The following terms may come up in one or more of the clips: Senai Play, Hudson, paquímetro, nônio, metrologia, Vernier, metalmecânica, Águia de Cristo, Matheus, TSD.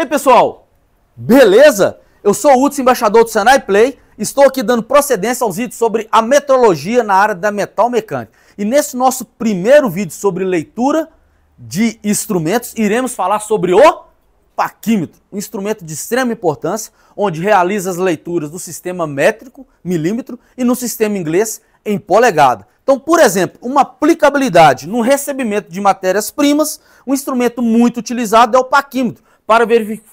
E aí, pessoal, beleza? Eu sou o Hudson, embaixador do Senai Play, estou aqui dando procedência aos vídeos sobre a metrologia na área da metalmecânica. E nesse nosso primeiro vídeo sobre leitura de instrumentos, iremos falar sobre o paquímetro, um instrumento de extrema importância, onde realiza as leituras do sistema métrico, milímetro, e no sistema inglês, em polegada. Então, por exemplo, uma aplicabilidade no recebimento de matérias-primas, um instrumento muito utilizado é o paquímetro, para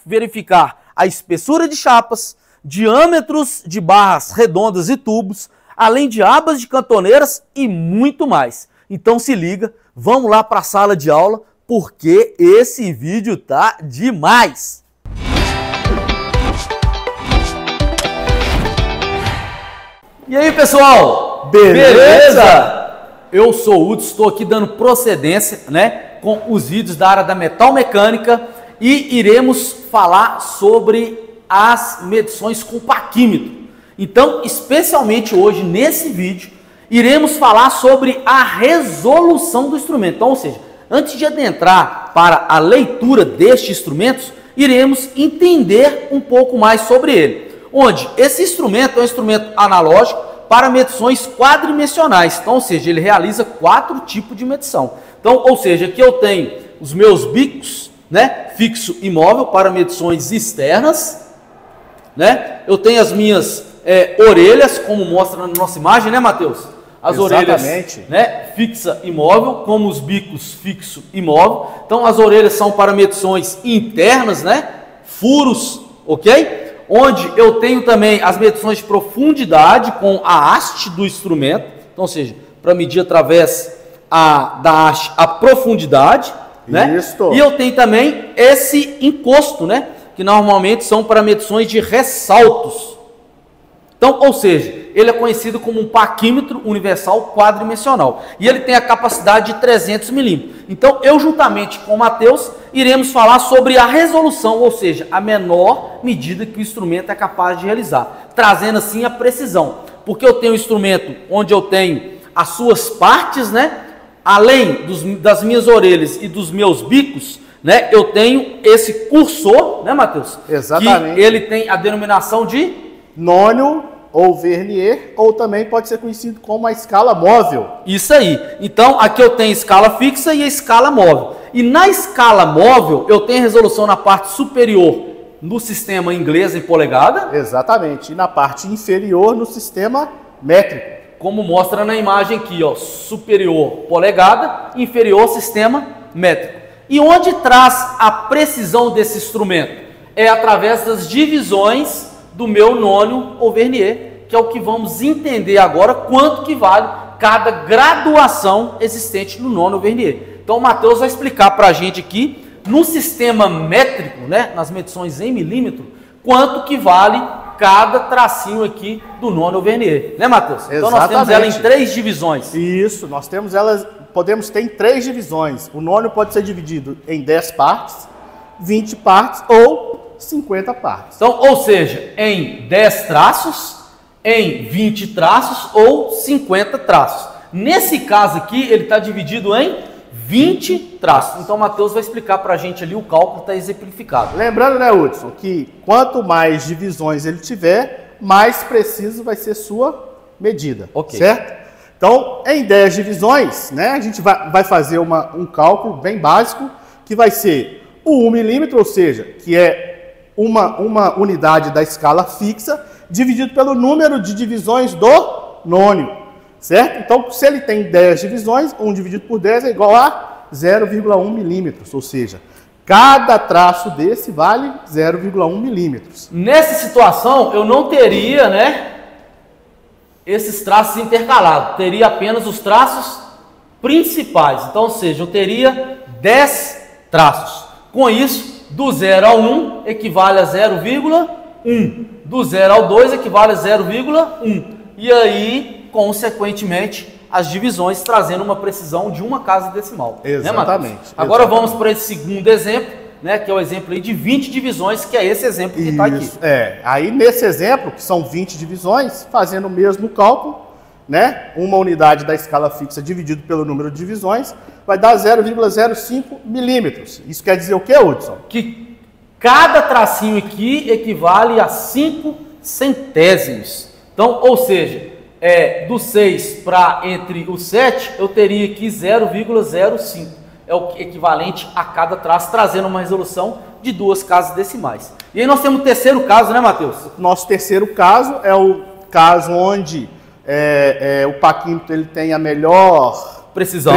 verificar a espessura de chapas, diâmetros de barras redondas e tubos, além de abas de cantoneiras e muito mais. Então se liga, vamos lá para a sala de aula, porque esse vídeo tá demais! E aí, pessoal, beleza? Eu sou o Hudson, estou aqui dando procedência, né, com os vídeos da área da metalmecânica, e iremos falar sobre as medições com paquímetro. Então, especialmente hoje, nesse vídeo, iremos falar sobre a resolução do instrumento. Então, ou seja, antes de adentrar para a leitura deste instrumento, iremos entender um pouco mais sobre ele. Onde esse instrumento é um instrumento analógico para medições quadrimensionais. Então, ou seja, ele realiza 4 tipos de medição. Então, ou seja, aqui eu tenho os meus bicos, né, fixo e móvel para medições externas, né? Eu tenho as minhas orelhas, como mostra na nossa imagem, né, Matheus? As orelhas, né, fixa e móvel, como os bicos fixo e móvel. Então as orelhas são para medições internas, né? Furos, ok? Onde eu tenho também as medições de profundidade com a haste do instrumento, então, ou seja, para medir através da haste a profundidade. Né? E eu tenho também esse encosto, né, que normalmente são para medições de ressaltos. Então, ou seja, ele é conhecido como um paquímetro universal quadrimensional. E ele tem a capacidade de 300 milímetros. Então, eu juntamente com o Matheus iremos falar sobre a resolução, ou seja, a menor medida que o instrumento é capaz de realizar, trazendo assim a precisão. Porque eu tenho um instrumento onde eu tenho as suas partes, né? Além das minhas orelhas e dos meus bicos, né, eu tenho esse cursor, né, Matheus? Exatamente. Que ele tem a denominação de nônio ou vernier, ou também pode ser conhecido como a escala móvel. Isso aí. Então, aqui eu tenho a escala fixa e a escala móvel. E na escala móvel, eu tenho resolução na parte superior no sistema inglês em polegada. Exatamente. E na parte inferior no sistema métrico. Como mostra na imagem aqui, ó, superior polegada, inferior sistema métrico. E onde traz a precisão desse instrumento? É através das divisões do meu nônio ou vernier, que é o que vamos entender agora, quanto que vale cada graduação existente no nônio ou vernier. Então o Matheus vai explicar para a gente aqui, no sistema métrico, né, nas medições em milímetro, quanto que vale cada tracinho aqui do nônio ou vernier, né, Matheus? Exatamente. Então nós temos ela em 3 divisões. Isso, nós temos elas, podemos ter em 3 divisões. O nônio pode ser dividido em 10 partes, 20 partes ou 50 partes. Então, ou seja, em 10 traços, em 20 traços ou 50 traços. Nesse caso aqui, ele está dividido em 20 traços. Então o Matheus vai explicar para a gente ali o cálculo, está exemplificado. Lembrando, né, Hudson, que quanto mais divisões ele tiver, mais preciso vai ser sua medida, okay, certo? Então, em 10 divisões, né, a gente vai fazer um cálculo bem básico, que vai ser o 1 milímetro, ou seja, que é uma unidade da escala fixa, dividido pelo número de divisões do nônio. Certo? Então, se ele tem 10 divisões, 1 dividido por 10 é igual a 0,1 milímetros, ou seja, cada traço desse vale 0,1 milímetros. Nessa situação, eu não teria, né, esses traços intercalados, teria apenas os traços principais. Então, ou seja, eu teria 10 traços. Com isso, do 0 ao 1 equivale a 0,1, do 0 ao 2 equivale a 0,1, e aí consequentemente as divisões, trazendo uma precisão de uma casa decimal. Exatamente. Né, agora vamos para esse segundo exemplo, né, que é o exemplo aí de 20 divisões, que é esse exemplo que está aqui. É, aí nesse exemplo, que são 20 divisões, fazendo o mesmo cálculo, né, uma unidade da escala fixa dividido pelo número de divisões, vai dar 0,05 milímetros. Isso quer dizer o que, Hudson? Que Cada tracinho aqui equivale a 5 centésimos. Então, ou seja, do 6 para entre o 7, eu teria aqui 0,05. É o equivalente a cada traço, trazendo uma resolução de 2 casas decimais. E aí nós temos o terceiro caso, né, Matheus? Nosso terceiro caso é o caso onde o paquímetro ele tem a melhor precisão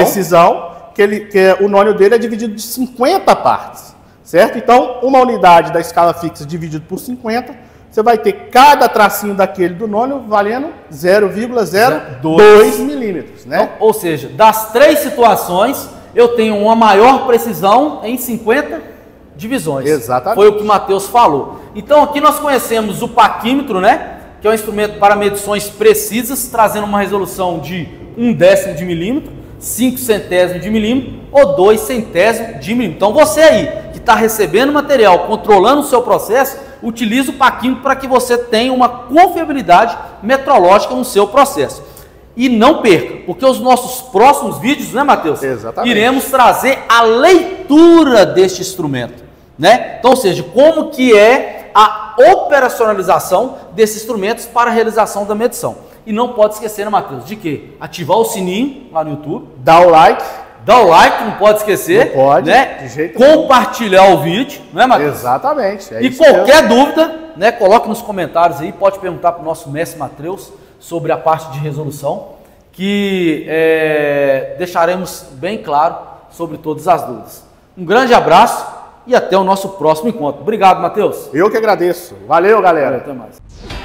que o nônio dele é dividido de 50 partes. Certo? Então, uma unidade da escala fixa dividido por 50, você vai ter cada tracinho daquele do nônio valendo 0,02 milímetros. Né? Então, ou seja, das 3 situações, eu tenho uma maior precisão em 50 divisões. Exatamente. Foi o que o Matheus falou. Então, aqui nós conhecemos o paquímetro, né? Que é um instrumento para medições precisas, trazendo uma resolução de 1/10 de milímetro, 5 centésimos de milímetro ou 2 centésimos de milímetro. Então, você aí que está recebendo material, controlando o seu processo, utiliza o paquímetro para que você tenha uma confiabilidade metrológica no seu processo. E não perca, porque os nossos próximos vídeos, né, Matheus? Exatamente. Iremos trazer a leitura deste instrumento, né? Então, ou seja, como que é a operacionalização desses instrumentos para a realização da medição. E não pode esquecer, né, Matheus, de quê? Ativar o sininho lá no YouTube. Dá o like. Dá o like, não pode esquecer. Não pode, né? De jeito nenhum. Compartilhar o vídeo, né, Matheus? Exatamente. E qualquer dúvida, né, coloque nos comentários aí, pode perguntar para o nosso mestre Matheus sobre a parte de resolução, que deixaremos bem claro sobre todas as dúvidas. Um grande abraço e até o nosso próximo encontro. Obrigado, Matheus. Eu que agradeço. Valeu, galera. Valeu, até mais.